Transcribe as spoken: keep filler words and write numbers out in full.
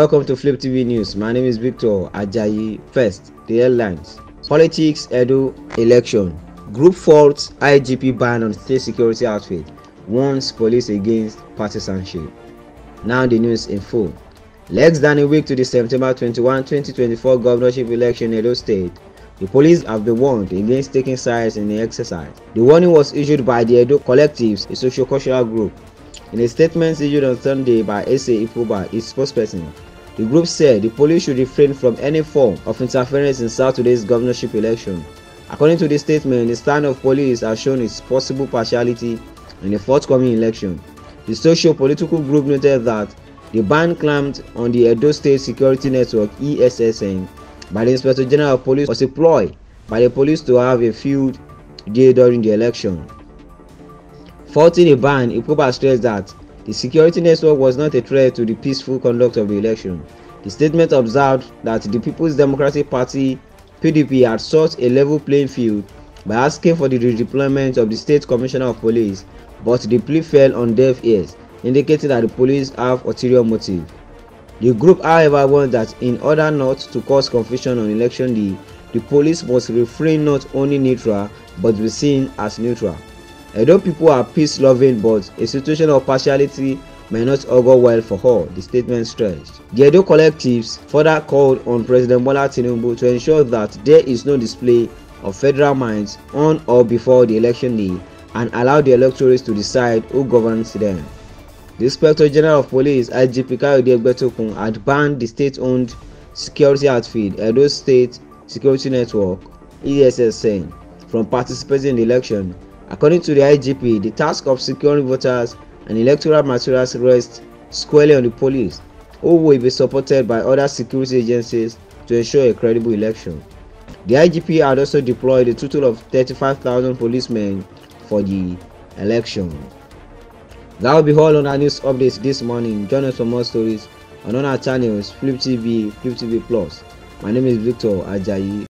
Welcome to Flip T V News. My name is Victor Ajayi. First, the headlines. Politics, Edo, election. Group faults, I G P ban on state security outfit. Warns police against partisanship. Now the news in full. Less than a week to the September twenty-first, twenty twenty-four governorship election in Edo State, the police have been warned against taking sides in the exercise. The warning was issued by the Edo Collectives, a socio-cultural group. In a statement issued on Sunday by S A Ipuba, its spokesperson, the group said the police should refrain from any form of interference in Saturday's governorship election. According to the statement, the stand of police has shown its possible partiality in the forthcoming election. The socio-political group noted that the ban clamped on the Edo State Security Network E S S N by the Inspector General of Police was a ploy by the police to have a field day during the election. Faulting a ban, Ipuba stressed that the security network was not a threat to the peaceful conduct of the election. The statement observed that the People's Democratic Party P D P had sought a level playing field by asking for the redeployment of the State Commissioner of Police, but the plea fell on deaf ears, indicating that the police have ulterior motive. The group, however, warned that in order not to cause confusion on election day, the police must refrain not only neutral but be seen as neutral. Edo people are peace-loving, but a situation of partiality may not augur well for all, the statement stressed. The Edo Collectives further called on President Bola Tinubu to ensure that there is no display of federal minds on or before the election day and allow the electorates to decide who governs them. The Inspector General of Police, I G P Kayode Betokun, had banned the state-owned security outfit, Edo State Security Network, E S S N, from participating in the election. According to the I G P, the task of securing voters and electoral materials rests squarely on the police, who will be supported by other security agencies to ensure a credible election. The I G P had also deployed a total of thirty-five thousand policemen for the election. That will be all on our news updates this morning. Join us for more stories on our channels, Flip T V, Flip T V Plus. My name is Victor Ajayi.